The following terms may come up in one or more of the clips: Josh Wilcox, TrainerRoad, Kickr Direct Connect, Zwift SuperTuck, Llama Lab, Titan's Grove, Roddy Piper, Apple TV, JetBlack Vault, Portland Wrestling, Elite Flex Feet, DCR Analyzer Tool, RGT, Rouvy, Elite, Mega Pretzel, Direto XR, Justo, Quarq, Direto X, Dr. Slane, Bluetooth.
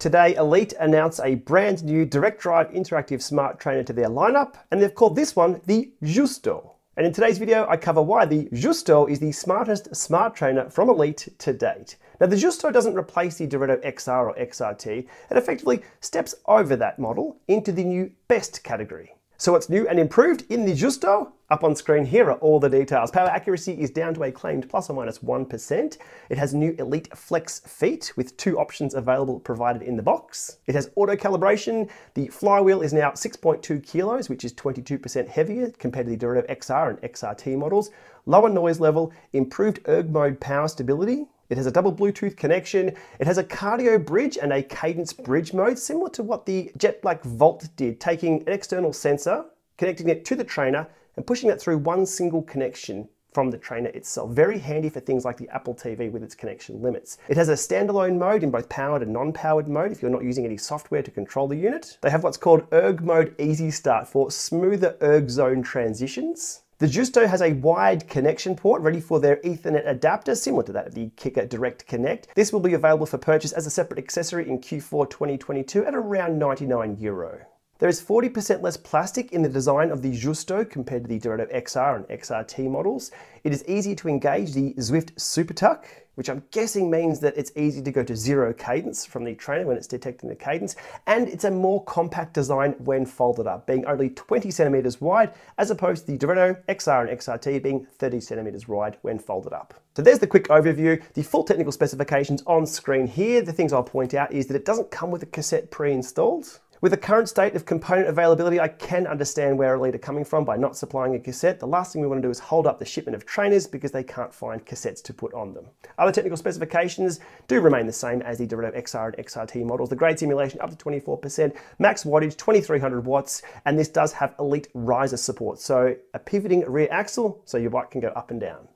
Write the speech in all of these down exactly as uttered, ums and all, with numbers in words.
Today, Elite announced a brand new direct drive interactive smart trainer to their lineup, and they've called this one the Justo. And in today's video, I cover why the Justo is the smartest smart trainer from Elite to date. Now, the Justo doesn't replace the Direct X R or X R T. It effectively steps over that model into the new best category. So what's new and improved in the Justo? Up on screen here are all the details. Power accuracy is down to a claimed plus or minus one percent. It has new Elite Flex Feet with two options available provided in the box. It has auto calibration. The flywheel is now six point two kilos, which is twenty-two percent heavier compared to the Direct X R and X R T models. Lower noise level, improved erg mode power stability. It has a double Bluetooth connection. It has a cardio bridge and a cadence bridge mode, similar to what the JetBlack Vault did, taking an external sensor, connecting it to the trainer, and pushing it through one single connection from the trainer itself. Very handy for things like the Apple T V with its connection limits. It has a standalone mode in both powered and non-powered mode if you're not using any software to control the unit. They have what's called Erg Mode Easy Start for smoother erg zone transitions. The Justo has a wired connection port ready for their Ethernet adapter, similar to that of the Kickr Direct Connect. This will be available for purchase as a separate accessory in Q four twenty twenty-two at around ninety-nine euro. There is forty percent less plastic in the design of the Justo compared to the Direct X R and X R T models. It is easy to engage the Zwift SuperTuck, which I'm guessing means that it's easy to go to zero cadence from the trainer when it's detecting the cadence, and it's a more compact design when folded up, being only twenty centimeters wide, as opposed to the Direct X R and X R T being thirty centimeters wide when folded up. So there's the quick overview. The full technical specifications on screen here. The things I'll point out is that it doesn't come with a cassette pre-installed. With the current state of component availability, I can understand where Elite are coming from by not supplying a cassette. The last thing we want to do is hold up the shipment of trainers because they can't find cassettes to put on them. Other technical specifications do remain the same as the Direct X R and X R T models. The grade simulation up to twenty-four percent, max wattage twenty-three hundred watts, and this does have Elite riser support, so a pivoting rear axle so your bike can go up and down.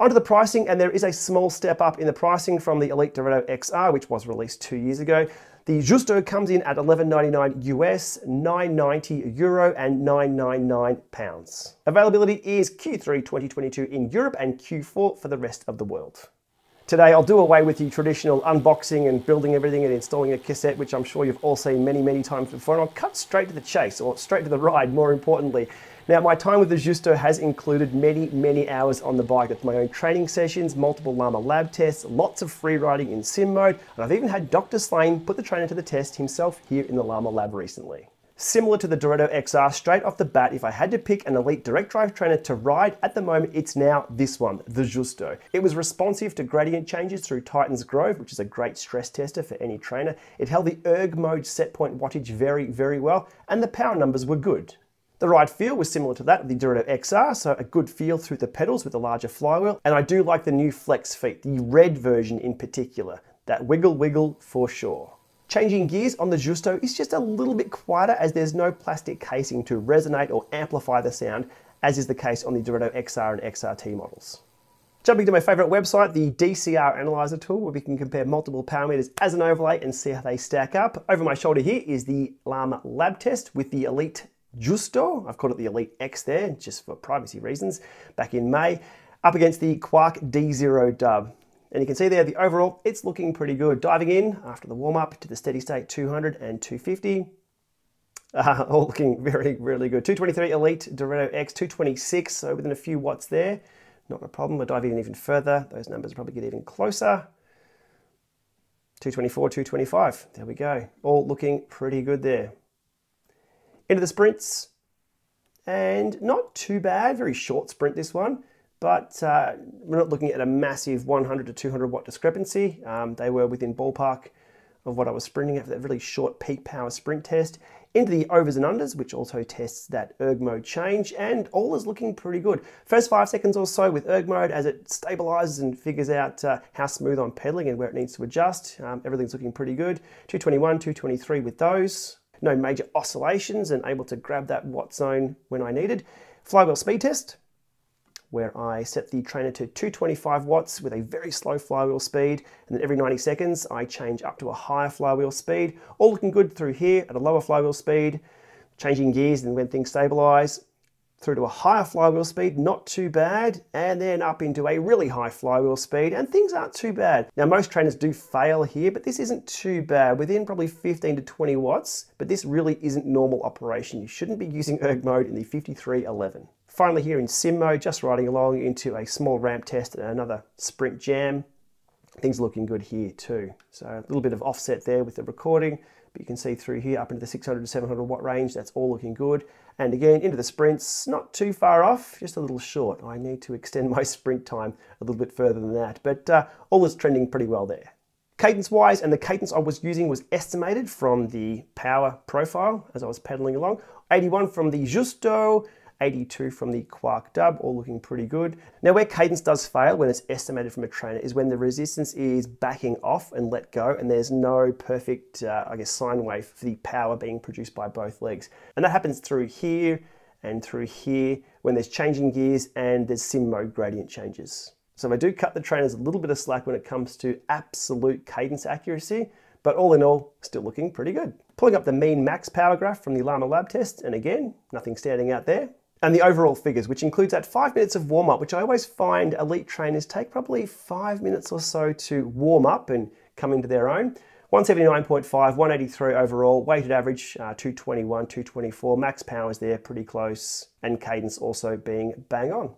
Onto the pricing, and there is a small step up in the pricing from the Elite Direct X R, which was released two years ago. The Justo comes in at eleven ninety-nine US, nine ninety euro, and nine ninety-nine pounds. Availability is Q three twenty twenty-two in Europe and Q four for the rest of the world. Today I'll do away with the traditional unboxing and building everything and installing a cassette, which I'm sure you've all seen many, many times before, and I'll cut straight to the chase, or straight to the ride, more importantly. Now, my time with the Justo has included many, many hours on the bike with my own training sessions, multiple Llama Lab tests, lots of free riding in sim mode, and I've even had Doctor Slane put the trainer to the test himself here in the Llama Lab recently. Similar to the Direct X R, straight off the bat, if I had to pick an Elite direct drive trainer to ride at the moment, it's now this one, the Justo. It was responsive to gradient changes through Titan's Grove, which is a great stress tester for any trainer. It held the erg mode set point wattage very, very well, and the power numbers were good. The ride feel was similar to that of the Direct X R, so a good feel through the pedals with a larger flywheel, and I do like the new Flex Feet, the red version in particular. That wiggle wiggle for sure. Changing gears on the Justo is just a little bit quieter as there's no plastic casing to resonate or amplify the sound, as is the case on the Direct X R and X R T models. Jumping to my favorite website, the D C R Analyzer Tool, where we can compare multiple power meters as an overlay and see how they stack up. Over my shoulder here is the Llama Lab test with the Elite Justo. I've called it the Elite X there, just for privacy reasons, back in May, up against the Quarq D zero Dub. And you can see there, the overall, it's looking pretty good. Diving in after the warm-up to the steady state two hundred and two fifty. Uh, all looking very, really good. two twenty-three Elite Direct X, two twenty-six, so within a few watts there. Not a problem. We'll dive in even further. Those numbers will probably get even closer. two twenty-four, two twenty-five. There we go. All looking pretty good there. Into the sprints. And not too bad. Very short sprint this one. But uh, we're not looking at a massive one hundred to two hundred watt discrepancy. Um, they were within ballpark of what I was sprinting at for that really short peak power sprint test. Into the overs and unders, which also tests that erg mode change, and all is looking pretty good. First five seconds or so with erg mode as it stabilizes and figures out uh, how smooth I'm pedaling and where it needs to adjust. Um, everything's looking pretty good. two twenty-one, two twenty-three with those. No major oscillations and able to grab that watt zone when I needed. Flywheel speed test, where I set the trainer to two twenty-five watts with a very slow flywheel speed, and then every ninety seconds I change up to a higher flywheel speed. All looking good through here at a lower flywheel speed, changing gears and when things stabilize. through to a higher flywheel speed, not too bad, and then up into a really high flywheel speed, and things aren't too bad. Now, most trainers do fail here, but this isn't too bad, within probably fifteen to twenty watts, but this really isn't normal operation. You shouldn't be using erg mode in the fifty-three eleven. Finally, here in sim mode, just riding along into a small ramp test and another sprint jam. Things looking good here too. So a little bit of offset there with the recording, but you can see through here up into the six hundred to seven hundred watt range, that's all looking good. And again, into the sprints, not too far off, just a little short. I need to extend my sprint time a little bit further than that, but uh, all is trending pretty well there. Cadence-wise, and the cadence I was using was estimated from the power profile as I was pedaling along. eighty-one from the Justo, eighty-two from the Quarq Dub, all looking pretty good. Now, where cadence does fail when it's estimated from a trainer is when the resistance is backing off and let go, and there's no perfect, uh, I guess, sine wave for the power being produced by both legs. And that happens through here and through here when there's changing gears and there's sim mode gradient changes. So I do cut the trainers a little bit of slack when it comes to absolute cadence accuracy, but all in all, still looking pretty good. Pulling up the mean max power graph from the Llama Lab test, and again, nothing standing out there. And the overall figures, which includes that five minutes of warm-up, which I always find elite trainers take probably five minutes or so to warm up and come into their own. one seventy-nine point five, one eighty-three overall, weighted average uh, two twenty-one, two twenty-four, max powers there pretty close, and cadence also being bang on.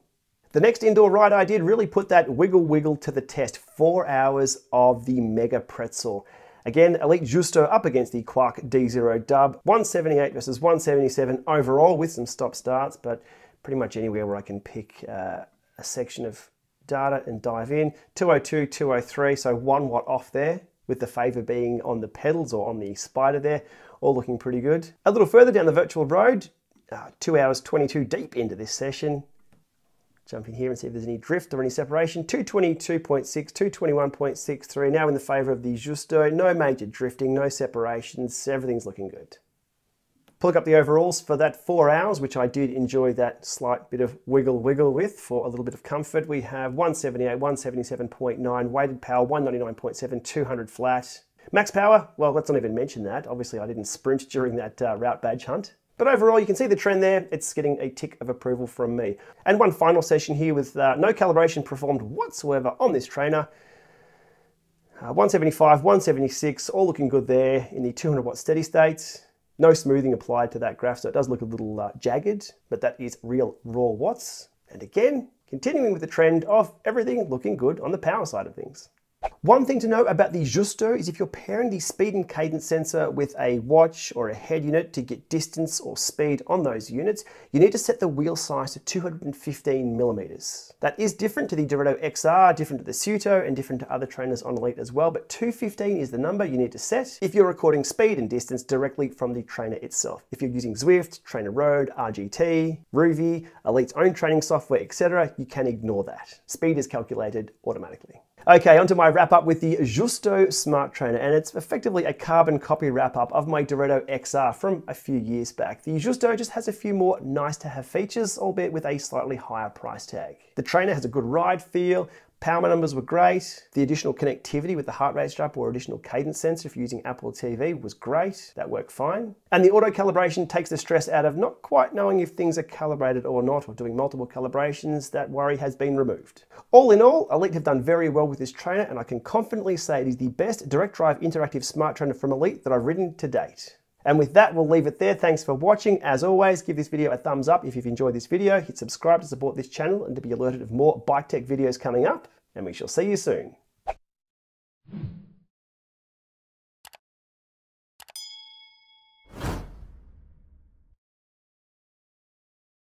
The next indoor ride I did really put that wiggle wiggle to the test, four hours of the Mega Pretzel. Again, Elite Justo up against the Quarq D zero Dub, one seventy-eight versus one seventy-seven overall with some stop starts, but pretty much anywhere where I can pick uh, a section of data and dive in. two oh two, two oh three, so one watt off there, with the favor being on the pedals or on the spider there, all looking pretty good. A little further down the virtual road, uh, two hours twenty-two deep into this session. Jump in here and see if there's any drift or any separation. two twenty-two point six, two twenty-one point six three, now in the favor of the Justo. No major drifting, no separations, everything's looking good. Plug up the overalls for that four hours, which I did enjoy that slight bit of wiggle wiggle with for a little bit of comfort. We have one seventy-eight, one seventy-seven point nine, weighted power, one ninety-nine point seven, two hundred flat. Max power, well, let's not even mention that. Obviously, I didn't sprint during that uh, route badge hunt. But overall, you can see the trend there. It's getting a tick of approval from me. And one final session here with uh, no calibration performed whatsoever on this trainer. Uh, one seventy-five, one seventy-six, all looking good there in the two hundred watt steady state. No smoothing applied to that graph, so it does look a little uh, jagged, but that is real raw watts. And again, continuing with the trend of everything looking good on the power side of things. One thing to know about the Justo is if you're pairing the speed and cadence sensor with a watch or a head unit to get distance or speed on those units, you need to set the wheel size to two hundred fifteen millimeters. That is different to the Direct X R, different to the Suto, and different to other trainers on Elite as well, but two fifteen is the number you need to set if you're recording speed and distance directly from the trainer itself. If you're using Zwift, TrainerRoad, R G T, Rouvy, Elite's own training software, et cetera, you can ignore that. Speed is calculated automatically. Okay, onto my wrap up with the Justo Smart Trainer, and it's effectively a carbon copy wrap up of my Direct X R from a few years back. The Justo just has a few more nice to have features, albeit with a slightly higher price tag. The trainer has a good ride feel, power numbers were great, the additional connectivity with the heart rate strap or additional cadence sensor if you're using Apple T V was great, that worked fine. And the auto calibration takes the stress out of not quite knowing if things are calibrated or not, or doing multiple calibrations, that worry has been removed. All in all, Elite have done very well with this trainer, and I can confidently say it is the best direct drive interactive smart trainer from Elite that I've ridden to date. And with that, we'll leave it there. Thanks for watching. As always, give this video a thumbs up if you've enjoyed this video. Hit subscribe to support this channel and to be alerted of more bike tech videos coming up. And we shall see you soon.